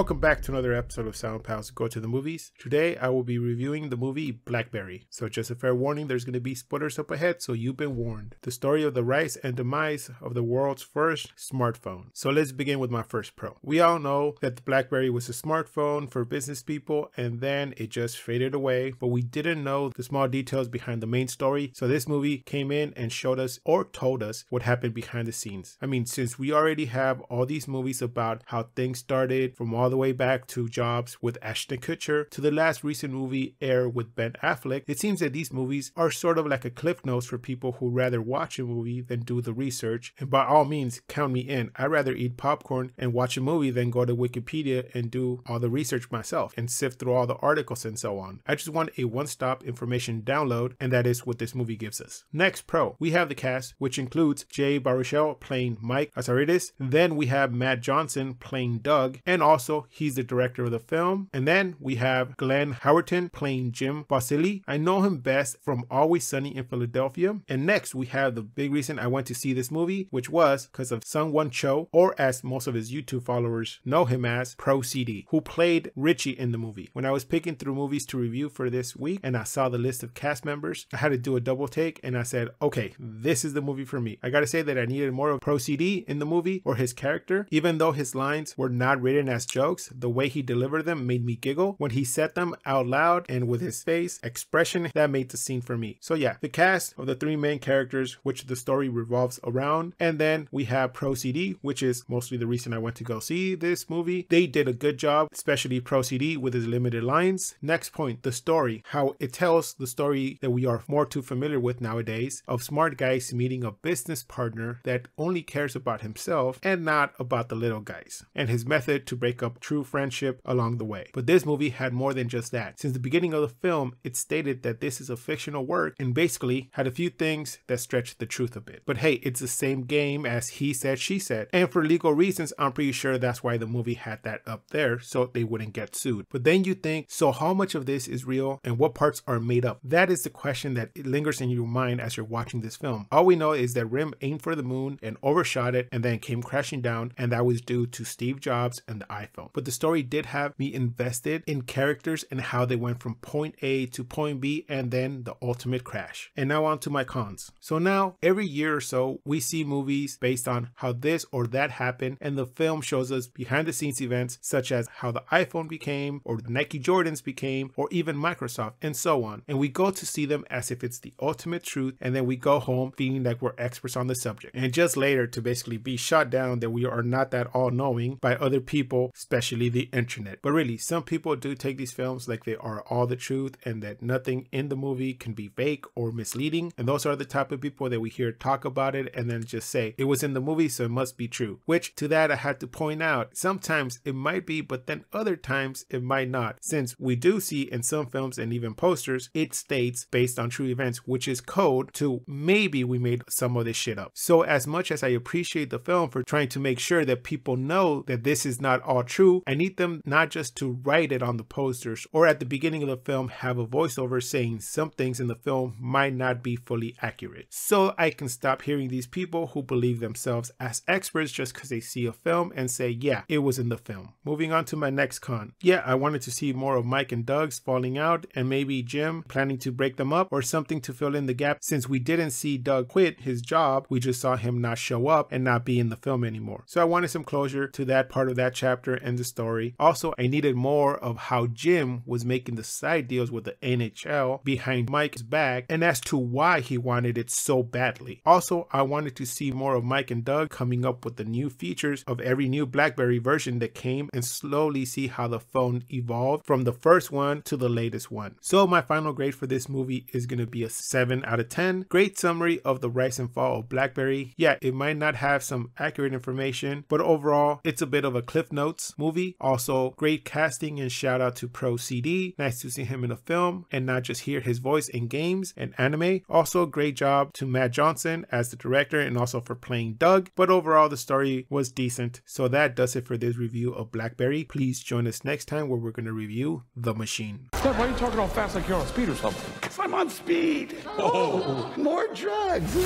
Welcome back to another episode of Sound Pals Go to the Movies. Today I will be reviewing the movie Blackberry. So just a fair warning, there's going to be spoilers up ahead, so you've been warned. The story of the rise and demise of the world's first smartphone. So let's begin with my first pro. We all know that the Blackberry was a smartphone for business people and then it just faded away, but we didn't know the small details behind the main story. So this movie came in and showed us or told us what happened behind the scenes. I mean, since we already have all these movies about how things started from all the way back to Jobs with Ashton Kutcher to the last recent movie Air with Ben Affleck, it seems that these movies are sort of like a cliff notes for people who rather watch a movie than do the research. And by all means, count me in. I'd rather eat popcorn and watch a movie than go to Wikipedia and do all the research myself and sift through all the articles and so on. I just want a one-stop information download, and that is what this movie gives us. Next pro, we have the cast, which includes Jay Baruchel playing Mike Lazaridis, then we have Matt Johnson playing Doug, and also he's the director of the film. And then we have Glenn Howerton playing Jim Balsillie. I know him best from Always Sunny in Philadelphia. And next we have the big reason I went to see this movie, which was because of Sungwon Cho, or as most of his YouTube followers know him as, ProZD, who played Richie in the movie. When I was picking through movies to review for this week and I saw the list of cast members, I had to do a double take and I said, okay, this is the movie for me. I gotta say that I needed more of ProZD in the movie, or his character, even though his lines were not written as jokes. The way he delivered them made me giggle when he said them out loud, and with his face expression, that made the scene for me. So yeah, the cast of the three main characters which the story revolves around, and then we have ProZD, which is mostly the reason I went to go see this movie. They did a good job, especially ProZD with his limited lines. Next point, the story, how it tells the story that we are more too familiar with nowadays of smart guys meeting a business partner that only cares about himself and not about the little guys, and his method to break up true friendship along the way. But this movie had more than just that. Since the beginning of the film, it stated that this is a fictional work and basically had a few things that stretched the truth a bit. But hey, it's the same game as He Said, She Said. And for legal reasons, I'm pretty sure that's why the movie had that up there, so they wouldn't get sued. But then you think, so how much of this is real and what parts are made up? That is the question that lingers in your mind as you're watching this film. All we know is that Rim aimed for the moon and overshot it and then came crashing down, and that was due to Steve Jobs and the iPhone. But the story did have me invested in characters and how they went from point A to point B and then the ultimate crash. And now on to my cons. So now every year or so we see movies based on how this or that happened, and the film shows us behind the scenes events such as how the iPhone became, or the Nike Jordans became, or even Microsoft and so on. And we go to see them as if it's the ultimate truth, and then we go home feeling like we're experts on the subject. And just later to basically be shot down that we are not that all-knowing by other people, especially the internet. But really, some people do take these films like they are all the truth and that nothing in the movie can be fake or misleading, and those are the type of people that we hear talk about it and then just say it was in the movie so it must be true. Which to that I had to point out, sometimes it might be, but then other times it might not, since we do see in some films and even posters it states based on true events, which is code to maybe we made some of this shit up. So as much as I appreciate the film for trying to make sure that people know that this is not all true, I need them not just to write it on the posters or at the beginning of the film have a voiceover saying some things in the film might not be fully accurate, so I can stop hearing these people who believe themselves as experts just because they see a film and say, yeah, it was in the film. Moving on to my next con. Yeah, I wanted to see more of Mike and Doug's falling out and maybe Jim planning to break them up or something to fill in the gap, since we didn't see Doug quit his job, we just saw him not show up and not be in the film anymore. So I wanted some closure to that part of that chapter and the story. Also, I needed more of how Jim was making the side deals with the NHL behind Mike's back and as to why he wanted it so badly. Also, I wanted to see more of Mike and Doug coming up with the new features of every new BlackBerry version that came and slowly see how the phone evolved from the first one to the latest one. So my final grade for this movie is going to be a 7 out of 10. Great summary of the rise and fall of BlackBerry. Yeah, it might not have some accurate information, but overall it's a bit of a cliff note movie. Also, great casting and shout out to ProZD. Nice to see him in a film and not just hear his voice in games and anime. Also, great job to Matt Johnson as the director and also for playing Doug. But overall, the story was decent. So that does it for this review of BlackBerry. Please join us next time where we're going to review The Machine. Steph, why are you talking all fast like you're on speed or something? Because I'm on speed. Oh, more drugs.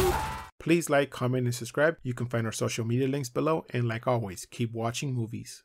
Please like, comment, and subscribe. You can find our social media links below. And like always, keep watching movies.